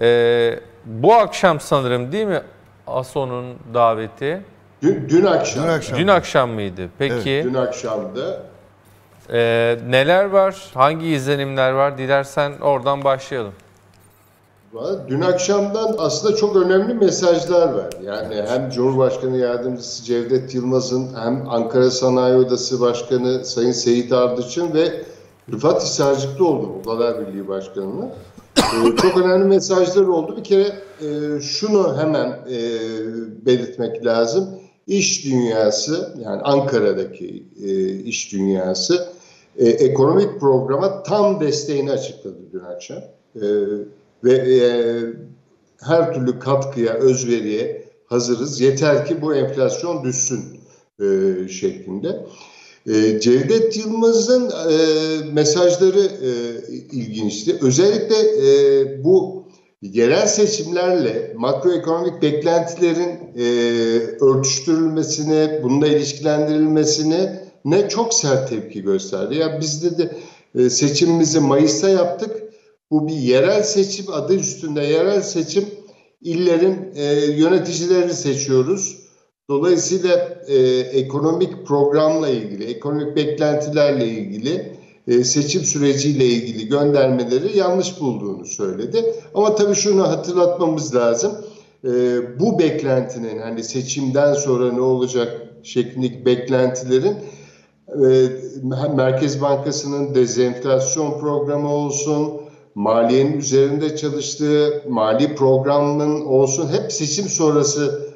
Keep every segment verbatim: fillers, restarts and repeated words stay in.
Ee, bu akşam sanırım değil mi A S O'nun daveti? Dün, dün akşam. Dün akşam, dün akşam mıydı? Peki. Evet, dün akşamdı. Ee, neler var? Hangi izlenimler var? Dilersen oradan başlayalım. Dün akşamdan aslında çok önemli mesajlar var. Yani evet. Hem Cumhurbaşkanı Yardımcısı Cevdet Yılmaz'ın, hem Ankara Sanayi Odası Başkanı Sayın Seyit Ardıç'ın ve Rıfat Hisarcıklıoğlu Odalar Birliği Başkanı'nın ee, çok önemli mesajlar oldu. Bir kere e, şunu hemen e, belirtmek lazım. İş dünyası, yani Ankara'daki e, iş dünyası e, ekonomik programa tam desteğini açıkladı dün akşam. E, Ve e, her türlü katkıya, özveriye hazırız. Yeter ki bu enflasyon düşsün e, şeklinde. E, Cevdet Yılmaz'ın e, mesajları e, ilginçti. Özellikle e, bu yerel seçimlerle makroekonomik beklentilerin e, örtüştürülmesine, bununla ilişkilendirilmesine ne çok sert tepki gösterdi. Ya biz de e, seçimimizi Mayıs'ta yaptık. Bu bir yerel seçim, adı üstünde yerel seçim, illerin e, yöneticilerini seçiyoruz. Dolayısıyla e, ekonomik programla ilgili, ekonomik beklentilerle ilgili, e, seçim süreciyle ilgili göndermeleri yanlış bulduğunu söyledi. Ama tabii şunu hatırlatmamız lazım. E, bu beklentinin, hani seçimden sonra ne olacak şeklindeki beklentilerin, e, Merkez Bankası'nın dezenflasyon programı olsun, maliyenin üzerinde çalıştığı mali programının olsun, hep seçim sonrası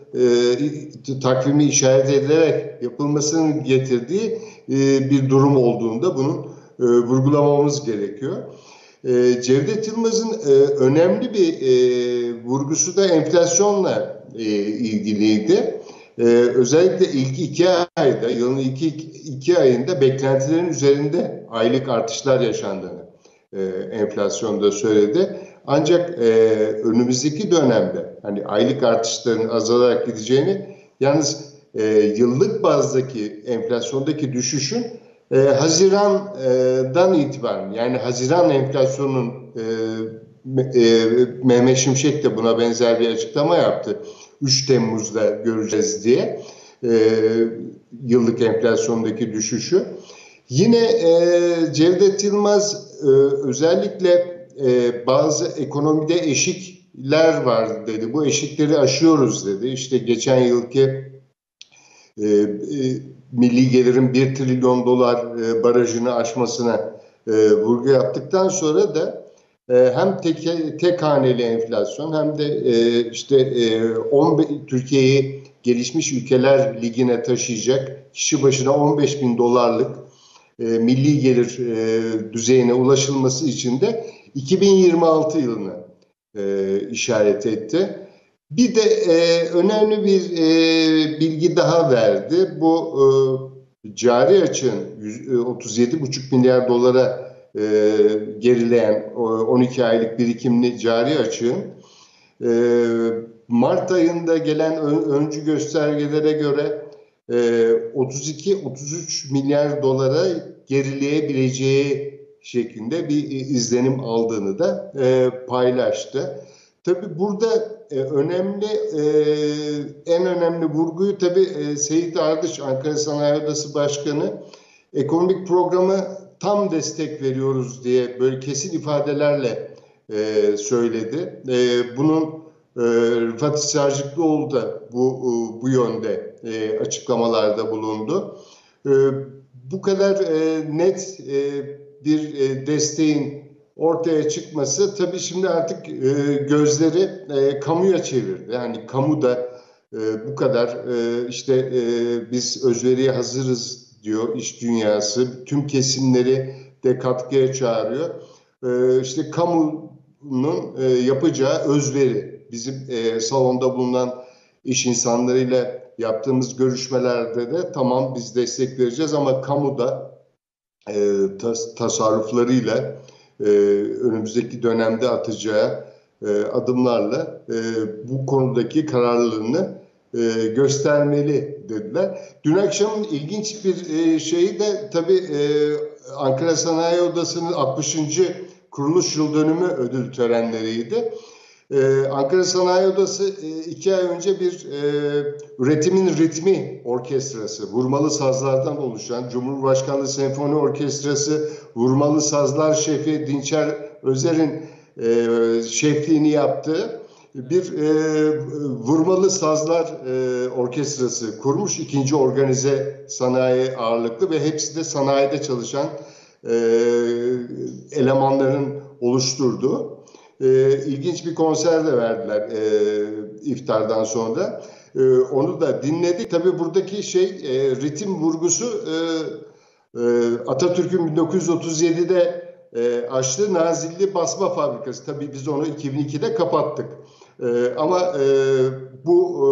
e, takvimi işaret edilerek yapılmasının getirdiği e, bir durum olduğunda bunu e, vurgulamamız gerekiyor. E, Cevdet Yılmaz'ın e, önemli bir e, vurgusu da enflasyonla e, ilgiliydi. E, özellikle ilk iki ayda, yılın ilk iki ayında beklentilerin üzerinde aylık artışlar yaşandığını Ee, enflasyonda söyledi. Ancak e, önümüzdeki dönemde hani aylık artışların azalarak gideceğini, yalnız e, yıllık bazdaki enflasyondaki düşüşün e, Haziran'dan itibaren, yani Haziran enflasyonunun e, e, Mehmet Şimşek de buna benzer bir açıklama yaptı. üç Temmuz'da göreceğiz diye e, yıllık enflasyondaki düşüşü. Yine e, Cevdet Yılmaz e, özellikle e, bazı ekonomide eşikler var dedi. Bu eşikleri aşıyoruz dedi. İşte geçen yılki e, e, milli gelirin bir trilyon dolar e, barajını aşmasına e, vurgu yaptıktan sonra da e, hem tek, tek haneli enflasyon hem de e, işte e, on, Türkiye'yi gelişmiş ülkeler ligine taşıyacak kişi başına on beş bin dolarlık milli gelir düzeyine ulaşılması için de iki bin yirmi altı yılını işaret etti. Bir de önemli bir bilgi daha verdi. Bu cari açığın otuz yedi buçuk milyar dolara gerileyen on iki aylık birikimli cari açığın Mart ayında gelen öncü göstergelere göre otuz iki otuz üç milyar dolara gerileyebileceği şeklinde bir izlenim aldığını da paylaştı. Tabii burada önemli, en önemli vurguyu tabii Seyit Ardıç, Ankara Sanayi Odası Başkanı, ekonomik programı tam destek veriyoruz diye böyle kesin ifadelerle söyledi. Bunun Rıfat Hisarcıklıoğlu da bu, bu yönde E, açıklamalarda bulundu. E, bu kadar e, net e, bir e, desteğin ortaya çıkması tabii şimdi artık e, gözleri e, kamuya çevirdi. Yani kamuda e, bu kadar e, işte e, biz özveriye hazırız diyor iş dünyası. Tüm kesimleri de katkıya çağırıyor. E, işte kamunun e, yapacağı özveri. Bizim e, salonda bulunan iş insanlarıyla yaptığımız görüşmelerde de tamam biz destek vereceğiz ama kamuda e, tas, tasarruflarıyla e, önümüzdeki dönemde atacağı e, adımlarla e, bu konudaki kararlılığını e, göstermeli dediler. Dün akşamın ilginç bir e, şeyi de tabii e, Ankara Sanayi Odası'nın altmışıncı kuruluş yıl dönümü ödül törenleriydi. Ee, Ankara Sanayi Odası e, iki ay önce bir e, Üretimin Ritmi Orkestrası, vurmalı sazlardan oluşan Cumhurbaşkanlığı Senfoni Orkestrası, vurmalı sazlar şefi Dinçer Özer'in e, şefliğini yaptığı bir e, vurmalı sazlar e, orkestrası kurmuş. İkinci organize sanayi ağırlıklı ve hepsi de sanayide çalışan e, elemanların oluşturduğu. E, ilginç bir konser de verdiler e, iftardan sonra. E, onu da dinledik. Tabii buradaki şey e, ritim vurgusu e, e, Atatürk'ün bin dokuz yüz otuz yedide e, açtığı Nazilli Basma Fabrikası. Tabii biz onu iki bin ikide kapattık. E, ama e, bu e,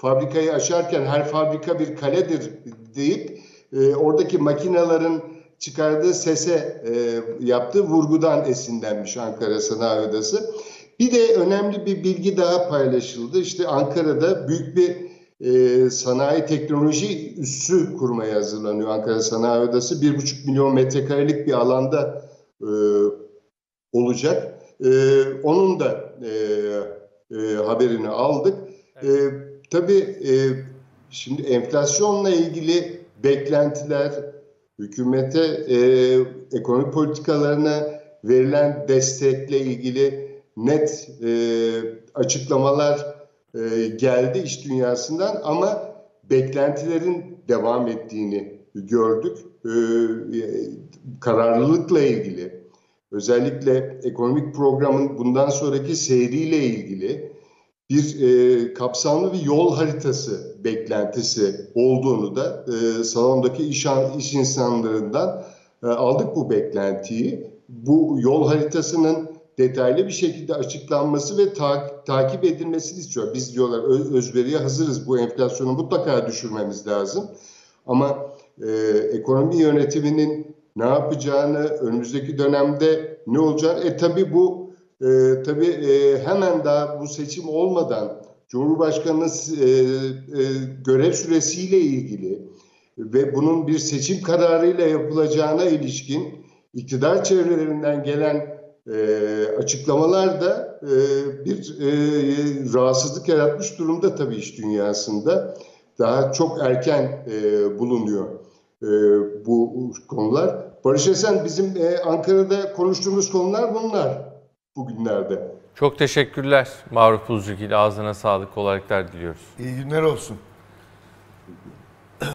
fabrikayı açarken her fabrika bir kaledir deyip e, oradaki makinelerin çıkardığı sese e, yaptığı vurgudan esinlenmiş Ankara Sanayi Odası. Bir de önemli bir bilgi daha paylaşıldı. İşte Ankara'da büyük bir e, sanayi teknoloji üssü kurmaya hazırlanıyor Ankara Sanayi Odası. Bir buçuk milyon metrekarelik bir alanda e, olacak. E, onun da e, e, haberini aldık. Evet. E, tabii e, şimdi enflasyonla ilgili beklentiler, hükümete e, ekonomik politikalarına verilen destekle ilgili net e, açıklamalar e, geldi iş dünyasından, ama beklentilerin devam ettiğini gördük. E, kararlılıkla ilgili, özellikle ekonomik programın bundan sonraki seyriyle ilgili bir e, kapsamlı bir yol haritası beklentisi olduğunu da e, salondaki iş, iş insanlarından e, aldık bu beklentiyi. Bu yol haritasının detaylı bir şekilde açıklanması ve ta, takip edilmesini istiyor. Biz diyorlar öz, özveriye hazırız, bu enflasyonu mutlaka düşürmemiz lazım. Ama e, ekonomi yönetiminin ne yapacağını, önümüzdeki dönemde ne olacağını, e tabii bu Ee, tabii e, hemen daha bu seçim olmadan Cumhurbaşkanı'nın e, e, görev süresiyle ilgili ve bunun bir seçim kararıyla yapılacağına ilişkin iktidar çevrelerinden gelen e, açıklamalar da e, bir e, rahatsızlık yaratmış durumda tabii iş dünyasında. Daha çok erken e, bulunuyor e, bu konular. Barış Esen, bizim e, Ankara'da konuştuğumuz konular bunlar bugünlerde. Çok teşekkürler Maruf Buzcugil. Ağzına sağlık, kolaylıklar diliyoruz. İyi günler olsun.